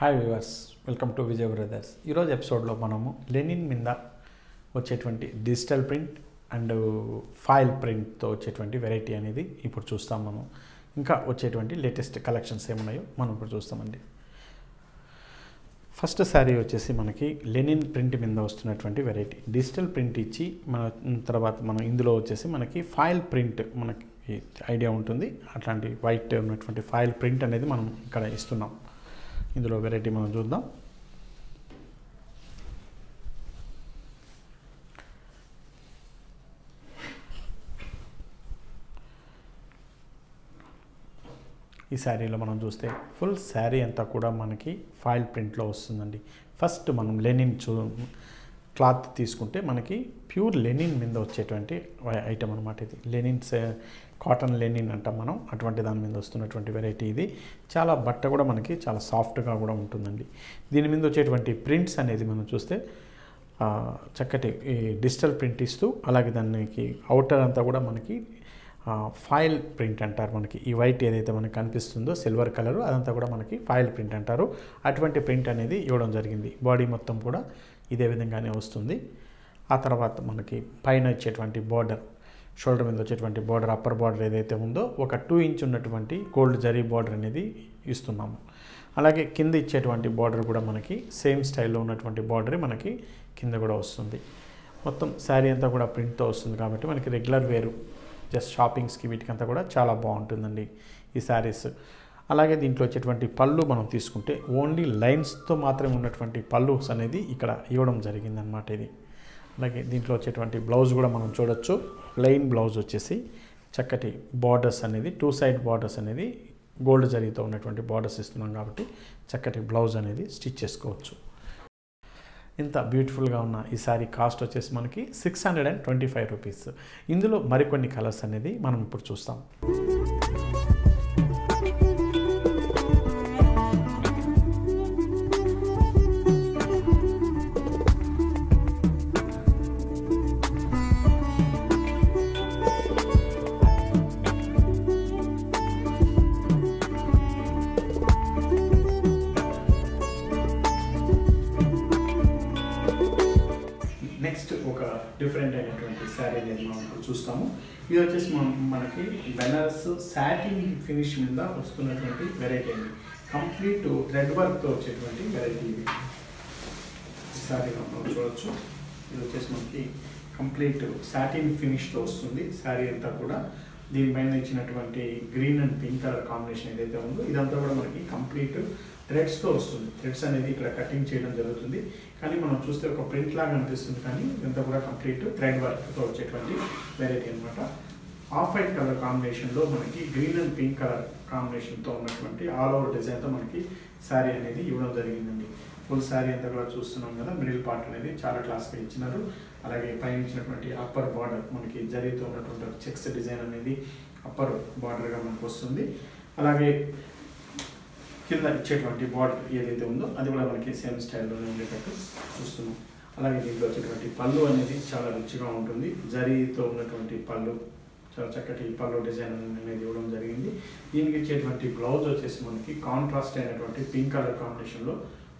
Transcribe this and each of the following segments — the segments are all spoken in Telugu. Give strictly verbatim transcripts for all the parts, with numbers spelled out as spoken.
Hi viewers, welcome to Vijay brothers. ఈరోజు ఎపిసోడ్లో మనము లెనిన్ మీద వచ్చేటువంటి డిజిటల్ ప్రింట్ అండ్ ఫైల్ ప్రింట్తో వచ్చేటువంటి వెరైటీ అనేది ఇప్పుడు చూస్తాం. మనం ఇంకా వచ్చేటువంటి లేటెస్ట్ కలెక్షన్స్ ఏమున్నాయో మనం ఇప్పుడు చూస్తామండి. ఫస్ట్ శారీ వచ్చేసి మనకి లెనిన్ ప్రింట్ మీద వస్తున్నటువంటి వెరైటీ డిజిటల్ ప్రింట్ ఇచ్చి మన తర్వాత మనం ఇందులో వచ్చేసి మనకి ఫైల్ ప్రింట్ మనకి ఐడియా ఉంటుంది. అట్లాంటి వైట్ ఉన్నటువంటి ఫైల్ ప్రింట్ అనేది మనం ఇక్కడ ఇస్తున్నాం. ఇందులో వెరైటీ మనం చూద్దాం. ఈ శారీలో మనం చూస్తే ఫుల్ శారీ అంతా కూడా మనకి ఫైల్ ప్రింట్లో వస్తుందండి. ఫస్ట్ మనం లెనిన్ చూ క్లాత్ తీసుకుంటే మనకి ప్యూర్ లెనిన్ మీద వచ్చేటువంటి ఐటమ్ అనమాట. ఇది లెనిన్ కాటన్ లెనిన్ అంటాం మనం. అటువంటి దాని మీద వస్తున్నటువంటి వెరైటీ ఇది. చాలా బట్ట కూడా మనకి చాలా సాఫ్ట్గా కూడా ఉంటుందండి. దీని మీద వచ్చేటువంటి ప్రింట్స్ అనేది మనం చూస్తే చక్కటి డిజిటల్ ప్రింట్ ఇస్తూ అలాగే దానికి అవుటర్ అంతా కూడా మనకి ఫైల్ ప్రింట్ అంటారు. మనకి ఈ వైట్ ఏదైతే మనకు కనిపిస్తుందో సిల్వర్ కలర్ అదంతా కూడా మనకి ఫైల్ ప్రింట్ అంటారు. అటువంటి ప్రింట్ అనేది ఇవ్వడం జరిగింది. బాడీ మొత్తం కూడా ఇదే విధంగానే వస్తుంది. ఆ తర్వాత మనకి పైన వచ్చేటువంటి బార్డర్, షోల్డర్ మీద వచ్చేటువంటి బార్డర్, అప్పర్ బార్డర్ ఏదైతే ఉందో ఒక టూ ఇంచ్ ఉన్నటువంటి గోల్డ్ జరీ బార్డర్ అనేది ఇస్తున్నాము. అలాగే కింద ఇచ్చేటువంటి బార్డర్ కూడా మనకి సేమ్ స్టైల్లో ఉన్నటువంటి బార్డరే మనకి కింద కూడా వస్తుంది. మొత్తం శారీ అంతా కూడా ప్రింట్తో వస్తుంది కాబట్టి మనకి రెగ్యులర్ వేరు జస్ట్ షాపింగ్స్కి వీటికంతా కూడా చాలా బాగుంటుందండి ఈ శారీస్. అలాగే దీంట్లో వచ్చేటువంటి పళ్ళు మనం తీసుకుంటే ఓన్లీ లైన్స్తో మాత్రమే ఉన్నటువంటి పళ్ళుస్ అనేది ఇక్కడ ఇవ్వడం జరిగిందనమాట. ఇది అలాగే దీంట్లో వచ్చేటువంటి బ్లౌజ్ కూడా మనం చూడొచ్చు. ప్లెయిన్ బ్లౌజ్ వచ్చేసి చక్కటి బార్డర్స్ అనేది టూ సైడ్ బార్డర్స్ అనేది గోల్డ్ జరీతో ఉన్నటువంటి బార్డర్స్ ఇస్తున్నాం కాబట్టి చక్కటి బ్లౌజ్ అనేది స్టిచ్ చేసుకోవచ్చు. ఇంత బ్యూటిఫుల్గా ఉన్న ఈ సారీ కాస్ట్ వచ్చేసి మనకి six hundred and twenty five rupees. ఇందులో మరికొన్ని కలర్స్ అనేది మనం ఇప్పుడు చూస్తాం. నెక్స్ట్ ఒక డిఫరెంట్ అయినటువంటి శారీ అనేది మనం ఇప్పుడు చూస్తాము. ఇది వచ్చేసి మనం మనకి బెనారస్ సాటిన్ ఫినిష్ మీద వస్తున్నటువంటి వెరైటీ అండి. కంప్లీట్ థ్రెడ్ వర్క్తో వచ్చేటువంటి వెరైటీ ఇది. శారీ మనం చూడవచ్చు. ఇది వచ్చేసి మనకి కంప్లీట్ సాటిన్ ఫినిష్తో వస్తుంది శారీ అంతా కూడా. దీనిపైన ఇచ్చినటువంటి green and pink colour combination ఏదైతే ఉందో ఇదంతా కూడా మనకి కంప్లీట్ థ్రెడ్స్తో వస్తుంది. థ్రెడ్స్ అనేది ఇక్కడ కటింగ్ చేయడం జరుగుతుంది. కానీ మనం చూస్తే ఒక ప్రింట్ లాగా అనిపిస్తుంది, కానీ ఇదంతా కూడా కంప్లీట్ థ్రెడ్ వర్క్తో వచ్చేటువంటి వెరైటీ అనమాట. ఆఫ్ వైట్ కలర్ కాంబినేషన్లో మనకి గ్రీన్ అండ్ పింక్ కలర్ కాంబినేషన్తో ఉన్నటువంటి ఆల్ ఓవర్ డిజైన్తో మనకి శారీ అనేది ఇవ్వడం జరిగిందండి. ఫుల్ శారీ అంతా కూడా చూస్తున్నాం కదా. మిడిల్ పార్ట్ అనేది చాలా క్లాస్గా ఇచ్చినారు. అలాగే పైన ఇచ్చినటువంటి అప్పర్ బార్డర్ మనకి జరీతో ఉన్నటువంటి చెక్స్ డిజైన్ అనేది అప్పర్ బార్డర్గా మనకు వస్తుంది. అలాగే కింద ఇచ్చేటువంటి బార్డర్ ఏదైతే ఉందో అది కూడా మనకి సేమ్ స్టైల్లోనే ఉండేటట్టు చూస్తున్నాం. అలాగే దీంట్లో వచ్చేటువంటి పళ్ళు అనేది చాలా రుచిగా ఉంటుంది. జరీతో ఉన్నటువంటి పళ్ళు చాలా చక్కటి పళ్ళు డిజైన్ అనేది ఇవ్వడం జరిగింది. దీనికి ఇచ్చేటువంటి బ్లౌజ్ వచ్చేసి మనకి కాంట్రాస్ట్ అయినటువంటి పింక్ కలర్ కాంబినేషన్లో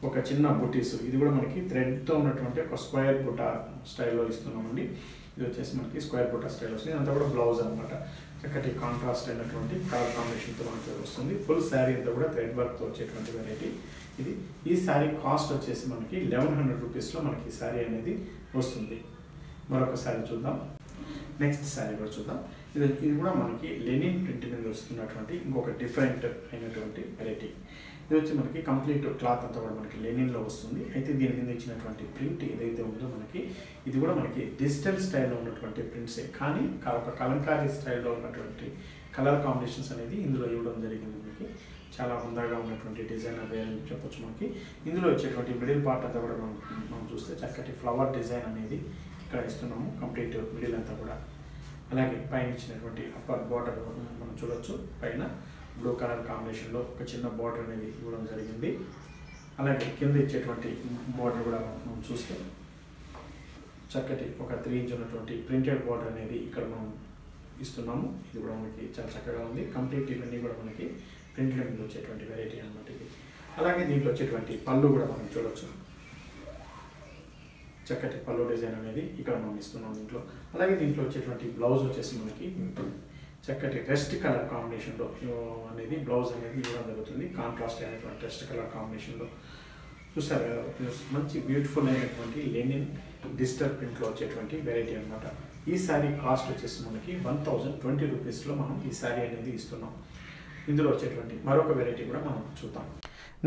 ఒక చిన్న బుటీస్, ఇది కూడా మనకి థ్రెడ్తో ఉన్నటువంటి ఒక స్క్వేర్ బుటా స్టైల్లో ఇస్తున్నామండి. ఇది వచ్చేసి మనకి స్క్వేర్ బుటా స్టైల్ వస్తుంది. అంతా కూడా బ్లౌజ్ అనమాట. చక్కటి కాంట్రాస్ట్ అయినటువంటి కలర్ కాంబినేషన్తో మనకి వస్తుంది. ఫుల్ శారీ అంతా కూడా థ్రెడ్ వర్క్తో వచ్చేటువంటి వెరైటీ ఇది. ఈ శారీ కాస్ట్ వచ్చేసి మనకి లెవెన్ హండ్రెడ్ రూపీస్లో మనకి ఈ శారీ అనేది వస్తుంది. మరొక శారీ చూద్దాం. నెక్స్ట్ శారీ కూడా చూద్దాం. ఇది ఇది కూడా మనకి లెనిన్ ప్రింట్ మీద వస్తున్నటువంటి ఇంకొక డిఫరెంట్ అయినటువంటి వెరైటీ. ఇది వచ్చి మనకి కంప్లీట్ క్లాత్ అంతా కూడా మనకి లెనిన్లో వస్తుంది. అయితే దీని మీద ఇచ్చినటువంటి ప్రింట్ ఏదైతే ఉందో మనకి ఇది కూడా మనకి డిజిటల్ స్టైల్లో ఉన్నటువంటి ప్రింట్సే, కానీ ఒక కలంకారీ స్టైల్లో ఉన్నటువంటి కలర్ కాంబినేషన్స్ అనేది ఇందులో ఇవ్వడం జరిగింది. మనకి చాలా హుందాగా ఉన్నటువంటి డిజైన్ అవే అని చెప్పొచ్చు. మనకి ఇందులో వచ్చేటువంటి మిడిల్ పార్ట్ అంతా కూడా మనం మనం చూస్తే చక్కటి ఫ్లవర్ డిజైన్ అనేది ఇక్కడ ఇస్తున్నాము కంప్లీట్ మిడిల్ అంతా కూడా. అలాగే పైన ఇచ్చినటువంటి అప్పర్ బార్డర్ మనం చూడవచ్చు. పైన బ్లూ కలర్ కాంబినేషన్లో ఒక చిన్న బార్డర్ అనేది ఇవ్వడం జరిగింది. అలాగే కింద ఇచ్చేటువంటి బార్డర్ కూడా మనం చూస్తే చక్కటి ఒక త్రీ ఇంచ్ ఉన్నటువంటి ప్రింటెడ్ బార్డర్ అనేది ఇక్కడ మనం ఇస్తున్నాము. ఇది కూడా మనకి చాలా చక్కగా ఉంది. కంప్లీట్ ఇవన్నీ కూడా మనకి ప్రింటెడ్ మీద వచ్చేటువంటి వెరైటీ అనమాట ఇది. అలాగే దీంట్లో వచ్చేటువంటి పళ్ళు కూడా మనం చూడవచ్చు. చక్కటి పళ్ళు డిజైన్ అనేది ఇక్కడ మనం ఇస్తున్నాం దీంట్లో. అలాగే దీంట్లో వచ్చేటువంటి బ్లౌజ్ వచ్చేసి మనకి చక్కటి రెస్ట్ కలర్ కాంబినేషన్లో అనేది బ్లౌజ్ అనేది ఇవ్వడం జరుగుతుంది. కాంట్రాస్ట్ అయినటువంటి రెస్ట్ కలర్ కాంబినేషన్లో చూస్తారు కదా, మంచి బ్యూటిఫుల్ అయినటువంటి లెనిన్ డిజిటల్ ప్రింట్లో వచ్చేటువంటి వెరైటీ అనమాట. ఈ శారీ కాస్ట్ వచ్చేసి మనకి వన్ థౌజండ్ ట్వంటీ రూపీస్లో మనం ఈ శారీ అనేది ఇస్తున్నాం. ఇందులో వచ్చేటువంటి మరొక వెరైటీ కూడా మనం చూద్దాం.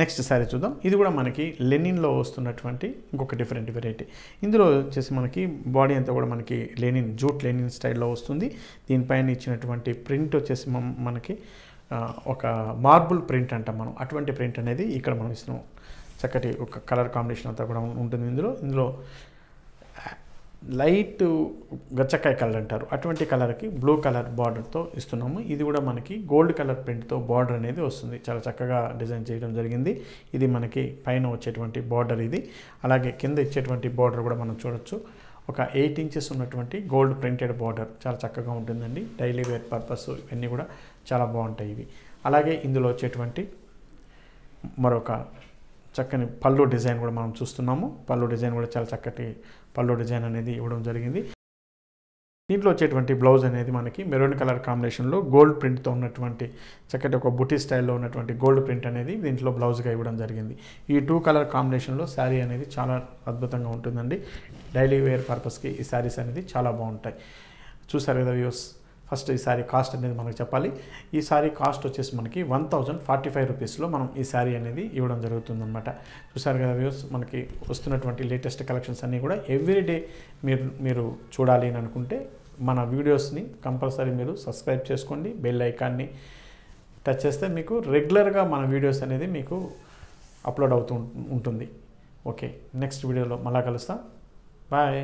నెక్స్ట్ శారీ చూద్దాం. ఇది కూడా మనకి లెనిన్లో వస్తున్నటువంటి ఇంకొక డిఫరెంట్ వెరైటీ. ఇందులో వచ్చేసి మనకి బాడీ అంతా కూడా మనకి లెనిన్ జూట్ లెనిన్ స్టైల్లో వస్తుంది. దీనిపైన ఇచ్చినటువంటి ప్రింట్ వచ్చేసి మనకి ఒక మార్బుల్ ప్రింట్ అంటాం మనం, అటువంటి ప్రింట్ అనేది ఇక్కడ మనం ఇస్తున్నాం. చక్కటి ఒక కలర్ కాంబినేషన్ అంతా కూడా ఉంటుంది ఇందులో. ఇందులో లైట్ గచ్చకాయ కలర్ అంటారు, అటువంటి కలర్కి బ్లూ కలర్ బార్డర్తో ఇస్తున్నాము. ఇది కూడా మనకి గోల్డ్ కలర్ ప్రింట్తో బార్డర్ అనేది వస్తుంది. చాలా చక్కగా డిజైన్ చేయడం జరిగింది. ఇది మనకి పైన వచ్చేటువంటి బార్డర్ ఇది. అలాగే కింద ఇచ్చేటువంటి బార్డర్ కూడా మనం చూడొచ్చు. ఒక ఎయిట్ ఇంచెస్ ఉన్నటువంటి గోల్డ్ ప్రింటెడ్ బార్డర్ చాలా చక్కగా ఉంటుందండి. డైలీ వేర్ పర్పస్ ఇవన్నీ కూడా చాలా బాగుంటాయి ఇవి. అలాగే ఇందులో వచ్చేటువంటి మరొక చక్కని పళ్ళు డిజైన్ కూడా మనం చూస్తున్నాము. పళ్ళు డిజైన్ కూడా చాలా చక్కటి పళ్ళు డిజైన్ అనేది ఇవ్వడం జరిగింది. దీంట్లో వచ్చేటువంటి బ్లౌజ్ అనేది మనకి మెరూన్ కలర్ కాంబినేషన్లో గోల్డ్ ప్రింట్తో ఉన్నటువంటి చక్కటి ఒక బుటీ స్టైల్లో ఉన్నటువంటి గోల్డ్ ప్రింట్ అనేది దీంట్లో బ్లౌజ్గా ఇవ్వడం జరిగింది. ఈ టూ కలర్ కాంబినేషన్లో శారీ అనేది చాలా అద్భుతంగా ఉంటుందండి. డైలీ వేర్ పర్పస్కి ఈ శారీస్ అనేది చాలా బాగుంటాయి. చూసారు కదా వ్యూస్, ఫస్ట్ ఈ శారీ కాస్ట్ అనేది మనకు చెప్పాలి. ఈ శారీ కాస్ట్ వచ్చేసి మనకి వన్ థౌజండ్ ఫార్టీ ఫైవ్ రూపీస్లో మనం ఈ శారీ అనేది ఇవ్వడం జరుగుతుందన్నమాట. చూసారు కదా వ్యూస్, మనకి వస్తున్నటువంటి లేటెస్ట్ కలెక్షన్స్ అన్నీ కూడా ఎవ్రీడే మీరు మీరు చూడాలి అని అనుకుంటే మన వీడియోస్ని కంపల్సరీ మీరు సబ్స్క్రైబ్ చేసుకోండి. బెల్ ఐకాన్ని టచ్ చేస్తే మీకు రెగ్యులర్గా మన వీడియోస్ అనేది మీకు అప్లోడ్ అవుతూ ఉంటుంది. ఓకే, నెక్స్ట్ వీడియోలో మళ్ళీ కలుస్తాం. బాయ్.